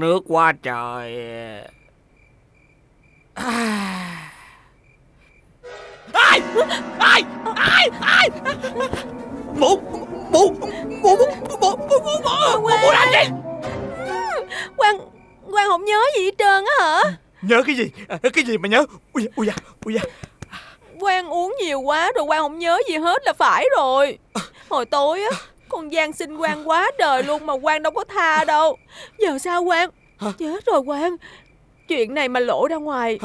nước quá trời. Ai Mụ làm gì? Quang không nhớ gì hết trơn á hả? Nhớ cái gì? Cái gì mà nhớ? Ui da. Quang uống nhiều quá rồi Quang không nhớ gì hết là phải rồi. Hồi tối á, con Giang xin Quang quá trời luôn mà Quang đâu có tha đâu. Giờ sao Quang? Chết rồi Quang. Chuyện này mà lộ ra ngoài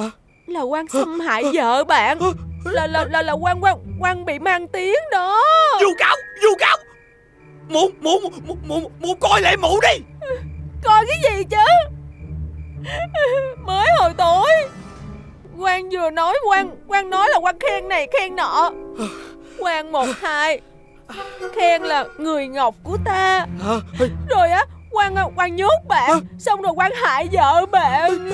là Quang xâm hại vợ bạn. Là Quang bị mang tiếng đó. Vu cáo. Mụ coi lại mụ đi. Coi cái gì chứ? Mới hồi tối Quang vừa nói Quang nói là Quang khen này khen nọ. Quang 1, 2 khen là người ngọc của ta. Rồi á Quang nhốt bạn. Xong rồi Quang hại vợ bạn.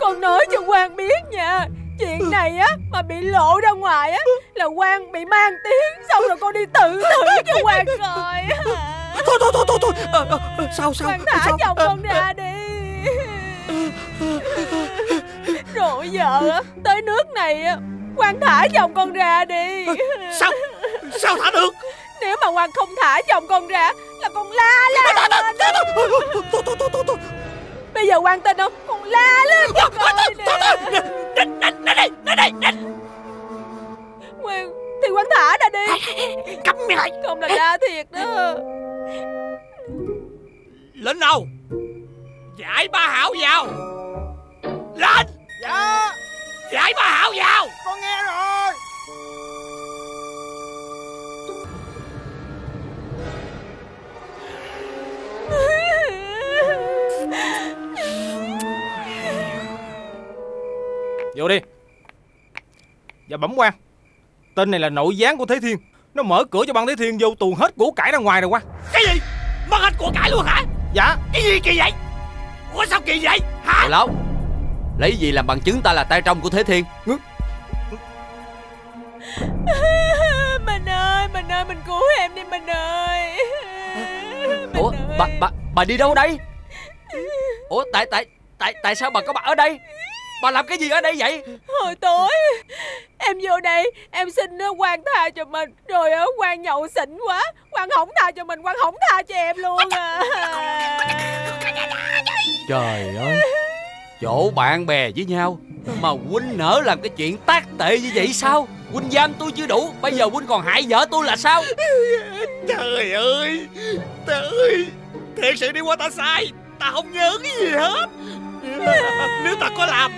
Con nói cho Quang biết nha, chuyện này á mà bị lộ ra ngoài á là Quang bị mang tiếng. Xong rồi con đi tự tử cho Quang coi. Thôi. Sao Quang thả chồng con ra đi. Rồi giờ á, tới nước này á, Quang thả chồng con ra đi. Sao thả được? Nếu mà Quang không thả chồng con ra là con la lên. Bây giờ Quang tin không? Con la lên cho coi nè. Nè. Quang thì Quang thả ra đi. Cấm mày lại. Không là la thiệt đó. Lên đâu? Giải Ba Hảo vào. Lên. Dạ. Giải Ba Hảo vào. Con nghe rồi. Vô đi. Và bấm Quang. Tên này là nội gián của Thế Thiên. Nó mở cửa cho ban Thế Thiên vô, tuồn hết của cải ra ngoài rồi Quang. Cái gì? Mất hết của cải luôn hả? Dạ. Cái gì kỳ vậy? Ủa sao kỳ vậy hả? Đại lão, lấy gì làm bằng chứng ta là tay trong của Thế Thiên? Mình ơi, mình cứu em đi mình ơi. Ủa bà đi đâu đây? Ủa tại sao bà có mặt ở đây? Bà làm cái gì ở đây vậy? Hồi tối em vô đây em xin Quang tha cho mình. Rồi ở Quang nhậu xỉn quá, Quang không tha cho mình, Quang không tha cho em luôn à. Trời ơi, chỗ bạn bè với nhau mà huynh nỡ làm cái chuyện tác tệ như vậy sao? Huynh giam tôi chưa đủ, bây giờ huynh còn hại vợ tôi là sao? Trời ơi, thiệt sự đi qua ta sai. Ta không nhớ cái gì hết. Nếu ta có làm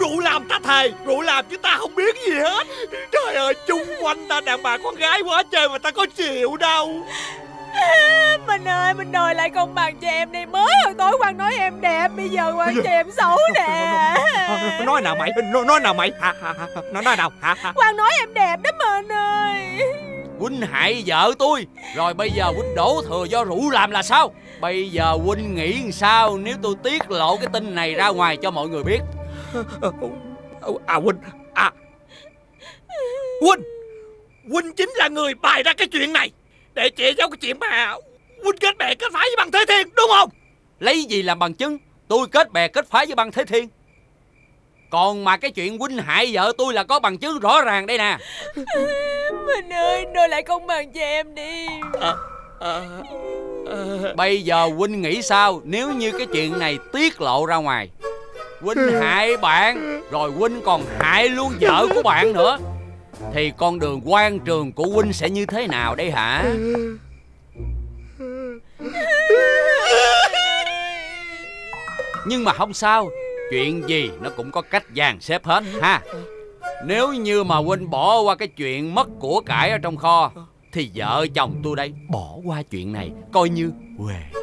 rượu làm ta thề, rượu làm chứ ta không biết gì hết. Trời ơi, chung quanh ta đàn bà con gái quá trời mà ta có chịu đâu. Mình ơi, mình đòi lại công bằng cho em đi. Mới hồi tối Quang nói em đẹp, bây giờ Quang cho em xấu nè. Nói nào mày Nói nào hả? Quang nói em đẹp đó mình ơi. Huynh hại vợ tôi, rồi bây giờ huynh đổ thừa do rượu làm là sao? Bây giờ huynh nghĩ sao nếu tôi tiết lộ cái tin này ra ngoài cho mọi người biết? Huynh chính là người bày ra cái chuyện này để che giấu cái chuyện mà huynh kết bè kết phái với băng Thế Thiên, đúng không? Lấy gì làm bằng chứng tôi kết bè kết phái với băng Thế Thiên? Còn mà cái chuyện huynh hại vợ tôi là có bằng chứng rõ ràng đây nè. Mình ơi, đòi lại công bằng cho em đi. Bây giờ huynh nghĩ sao nếu như cái chuyện này tiết lộ ra ngoài? Huynh hại bạn, rồi huynh còn hại luôn vợ của bạn nữa, thì con đường quan trường của huynh sẽ như thế nào đây hả? Nhưng mà không sao, chuyện gì nó cũng có cách dàn xếp hết ha. Nếu như mà huynh bỏ qua cái chuyện mất của cải ở trong kho thì vợ chồng tôi đây bỏ qua chuyện này coi như huề.